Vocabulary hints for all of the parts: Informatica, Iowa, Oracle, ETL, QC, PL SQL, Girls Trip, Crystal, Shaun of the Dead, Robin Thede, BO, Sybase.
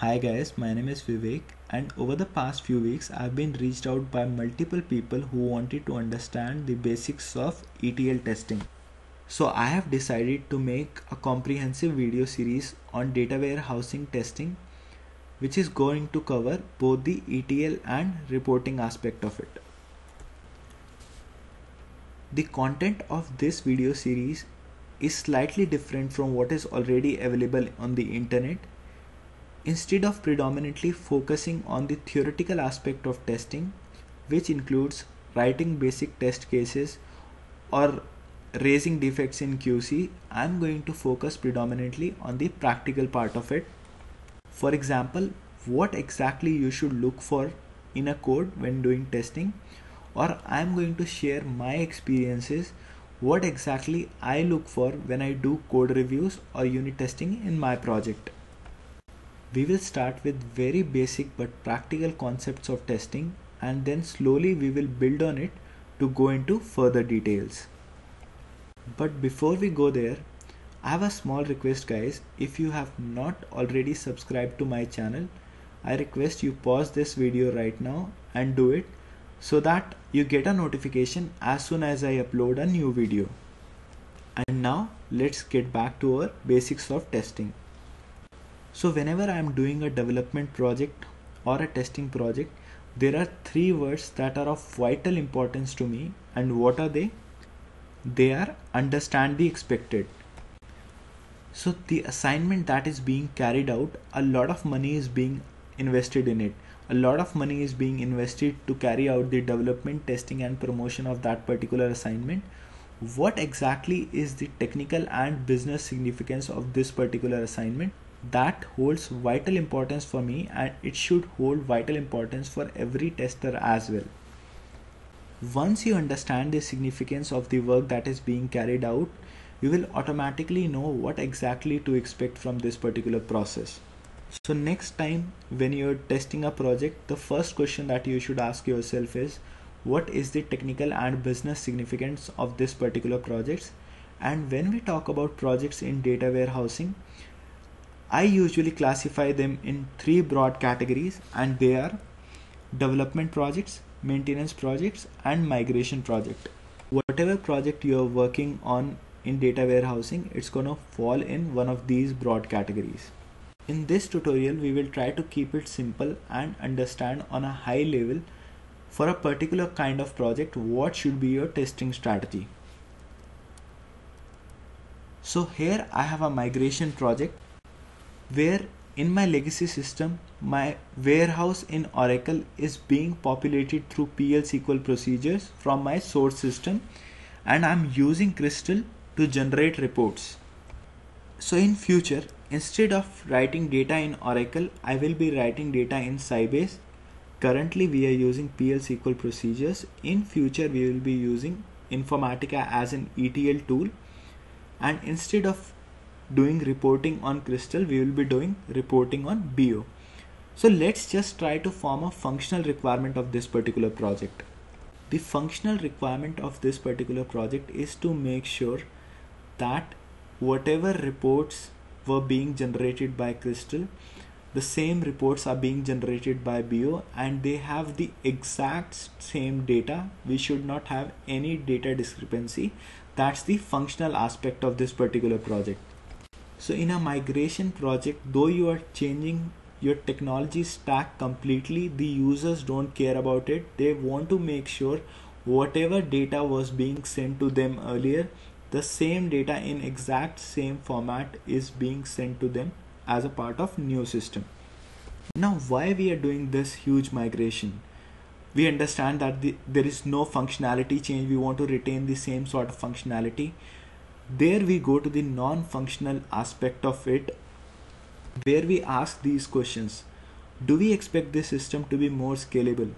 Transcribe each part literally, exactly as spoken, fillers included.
Hi guys, my name is Vivek, and over the past few weeks I've been reached out by multiple people who wanted to understand the basics of E T L testing. So I have decided to make a comprehensive video series on data warehousing testing, which is going to cover both the E T L and reporting aspect of it. The content of this video series is slightly different from what is already available on the internet. Instead of predominantly focusing on the theoretical aspect of testing, which includes writing basic test cases or raising defects in Q C, I'm going to focus predominantly on the practical part of it. For example, what exactly you should look for in a code when doing testing, or I'm going to share my experiences, what exactly I look for when I do code reviews or unit testing in my project. We will start with very basic but practical concepts of testing, and then slowly we will build on it to go into further details. But before we go there, I have a small request guys. If you have not already subscribed to my channel, I request you pause this video right now and do it so that you get a notification as soon as I upload a new video. And now let's get back to our basics of testing. So whenever I am doing a development project or a testing project, there are three words that are of vital importance to me. And what are they? They are understand the expected. So the assignment that is being carried out, a lot of money is being invested in it. A lot of money is being invested to carry out the development, testing and promotion of that particular assignment. What exactly is the technical and business significance of this particular assignment? That holds vital importance for me, and it should hold vital importance for every tester as well. Once you understand the significance of the work that is being carried out, you will automatically know what exactly to expect from this particular process. So next time when you're testing a project, the first question that you should ask yourself is, what is the technical and business significance of this particular project? And when we talk about projects in data warehousing, I usually classify them in three broad categories, and they are development projects, maintenance projects and migration project. Whatever project you are working on in data warehousing, it's gonna fall in one of these broad categories. In this tutorial, we will try to keep it simple and understand on a high level for a particular kind of project what should be your testing strategy. So here I have a migration project, where in my legacy system my warehouse in Oracle is being populated through P L S Q L procedures from my source system, and I'm using Crystal to generate reports. So in future, instead of writing data in Oracle, I will be writing data in Sybase. Currently we are using P L S Q L procedures. In future we will be using Informatica as an E T L tool, and instead of doing reporting on Crystal, we will be doing reporting on B O. So let's just try to form a functional requirement of this particular project. The functional requirement of this particular project is to make sure that whatever reports were being generated by Crystal, the same reports are being generated by B O, and they have the exact same data. We should not have any data discrepancy. That's the functional aspect of this particular project. So in a migration project, though you are changing your technology stack completely, the users don't care about it. They want to make sure whatever data was being sent to them earlier, the same data in exact same format is being sent to them as a part of new system. Now why we are doing this huge migration? We understand that the, there is no functionality change. We want to retain the same sort of functionality. There we go to the non-functional aspect of it, where we ask these questions. Do we expect this system to be more scalable?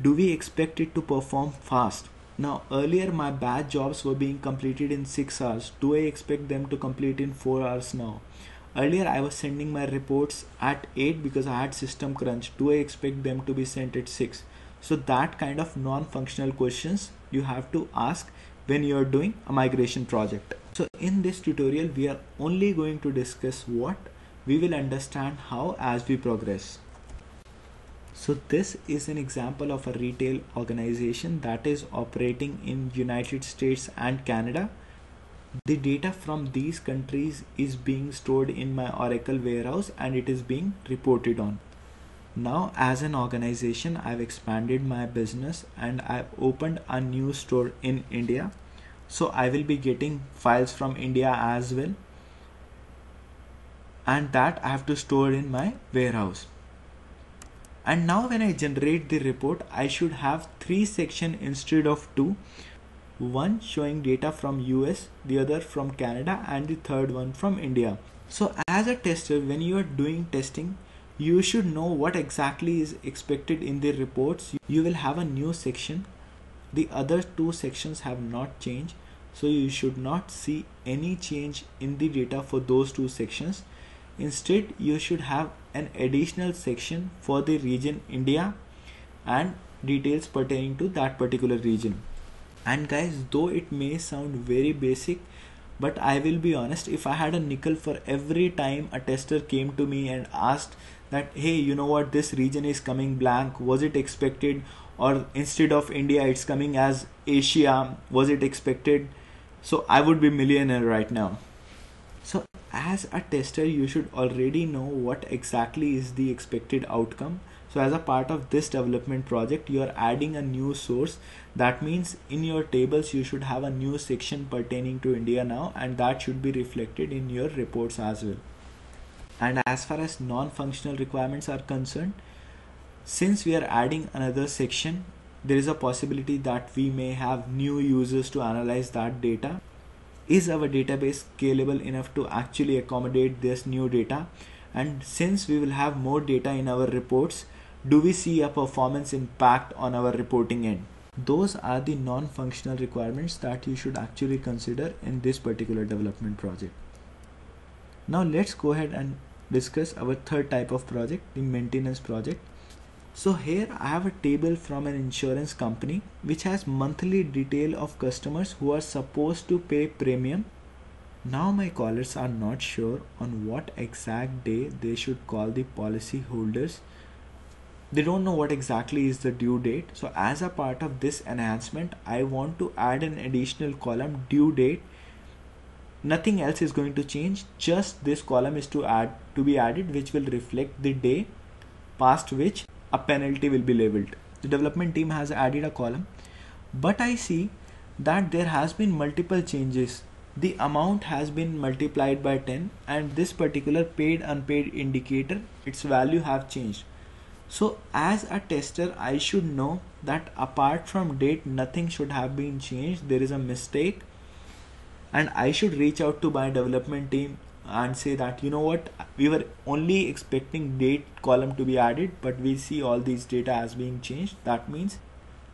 Do we expect it to perform fast? Now earlier my batch jobs were being completed in six hours. Do I expect them to complete in four hours now? Earlier I was sending my reports at eight because I had system crunch. Do I expect them to be sent at six? So that kind of non-functional questions you have to ask when you are doing a migration project. So in this tutorial, we are only going to discuss what We will understand how as we progress. So this is an example of a retail organization that is operating in United States and Canada. The data from these countries is being stored in my Oracle warehouse and it is being reported on. Now as an organization, I've expanded my business and I've opened a new store in India. So I will be getting files from India as well. And that I have to store in my warehouse. And now when I generate the report, I should have three sections instead of two. One showing data from U S, the other from Canada, and the third one from India. So as a tester, when you are doing testing, you should know what exactly is expected in the reports. You will have a new section. The other two sections have not changed. So you should not see any change in the data for those two sections. Instead, you should have an additional section for the region India and details pertaining to that particular region. And guys, though it may sound very basic, but I will be honest, if I had a nickel for every time a tester came to me and asked that, hey, you know what, this region is coming blank, was it expected? Or instead of India, it's coming as Asia, was it expected? So I would be a millionaire right now. So as a tester, you should already know what exactly is the expected outcome. So as a part of this development project, you are adding a new source. That means in your tables, you should have a new section pertaining to India now, and that should be reflected in your reports as well. And as far as non-functional requirements are concerned, since we are adding another section, there is a possibility that we may have new users to analyze that data. Is our database scalable enough to actually accommodate this new data? And since we will have more data in our reports, do we see a performance impact on our reporting end? Those are the non-functional requirements that you should actually consider in this particular development project. Now let's go ahead and discuss our third type of project, the maintenance project. So here I have a table from an insurance company which has monthly detail of customers who are supposed to pay premium. Now my callers are not sure on what exact day they should call the policy holders. They don't know what exactly is the due date. So as a part of this enhancement, I want to add an additional column, due date. Nothing else is going to change. Just this column is to add to be added, which will reflect the day past which a penalty will be leveled. The development team has added a column, but I see that there has been multiple changes. The amount has been multiplied by ten and this particular paid unpaid indicator, its value have changed. So as a tester, I should know that apart from date, nothing should have been changed. There is a mistake and I should reach out to my development team and say that, you know what, we were only expecting date column to be added, but we see all these data as being changed. That means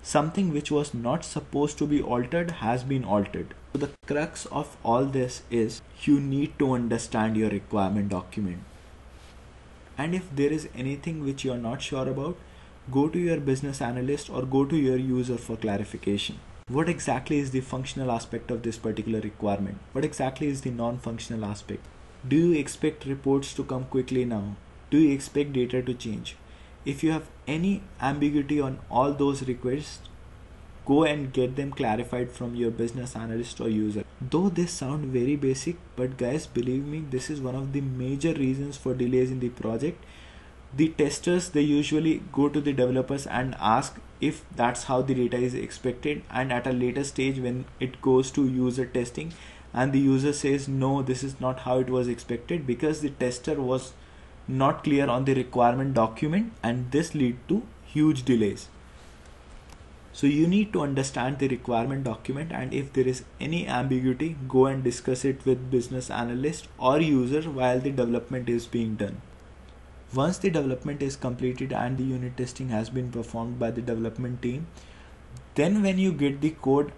something which was not supposed to be altered has been altered. So the crux of all this is you need to understand your requirement document. And if there is anything which you are not sure about, go to your business analyst or go to your user for clarification. What exactly is the functional aspect of this particular requirement? What exactly is the non-functional aspect? Do you expect reports to come quickly now? Do you expect data to change? If you have any ambiguity on all those requests, go and get them clarified from your business analyst or user. Though this sounds very basic, but guys, believe me, this is one of the major reasons for delays in the project. The testers, they usually go to the developers and ask if that's how the data is expected, and at a later stage when it goes to user testing and the user says, no, this is not how it was expected, because the tester was not clear on the requirement document, and this lead to huge delays. So you need to understand the requirement document, and if there is any ambiguity, go and discuss it with business analyst or user while the development is being done. Once the development is completed and the unit testing has been performed by the development team, then when you get the code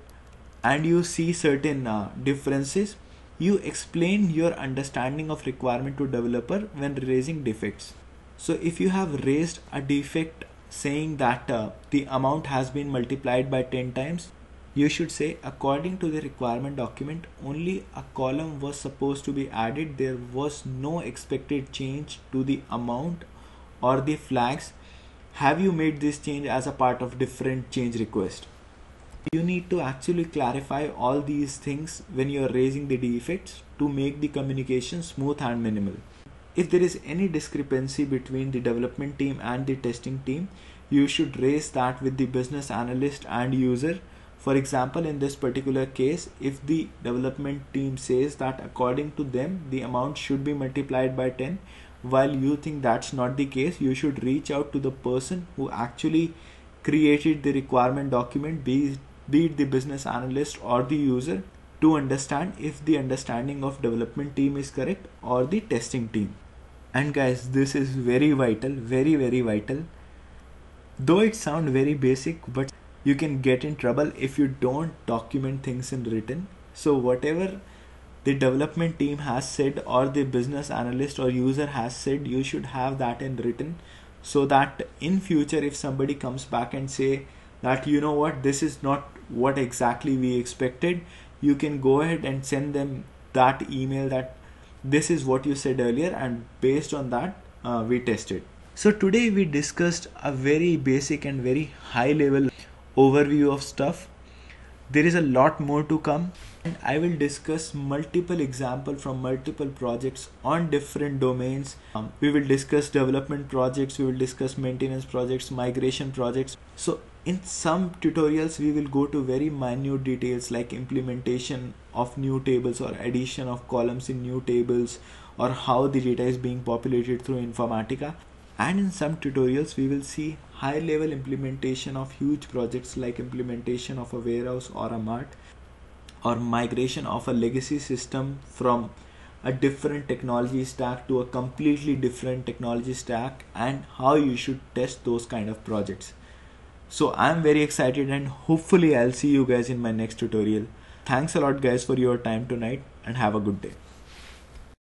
and you see certain uh, differences, you explain your understanding of requirement to developer when raising defects. So if you have raised a defect saying that uh, the amount has been multiplied by ten times, You should say, according to the requirement document, only a column was supposed to be added. There was no expected change to the amount or the flags. Have you made this change as a part of different change request? You need to actually clarify all these things when you are raising the defects to make the communication smooth and minimal. If there is any discrepancy between the development team and the testing team, you should raise that with the business analyst and user. For example, in this particular case, if the development team says that according to them, the amount should be multiplied by ten, while you think that's not the case, you should reach out to the person who actually created the requirement document, be, be it the business analyst or the user, to understand if the understanding of development team is correct or the testing team. And guys, this is very vital, very, very vital. Though it sounds very basic, but you can get in trouble if you don't document things in written. So whatever the development team has said or the business analyst or user has said, you should have that in written, so that in future, if somebody comes back and say that, you know what, this is not what exactly we expected, you can go ahead and send them that email that this is what you said earlier, and based on that, uh, we tested. So today we discussed a very basic and very high level overview of stuff. There is a lot more to come, and I will discuss multiple examples from multiple projects on different domains. Um, we will discuss development projects, we will discuss maintenance projects, migration projects. So in some tutorials, we will go to very minute details like implementation of new tables or addition of columns in new tables, or how the data is being populated through Informatica. And in some tutorials, we will see high level implementation of huge projects like implementation of a warehouse or a mart, or migration of a legacy system from a different technology stack to a completely different technology stack, and how you should test those kind of projects. So I'm very excited, and hopefully I'll see you guys in my next tutorial. Thanks a lot guys for your time tonight, and have a good day.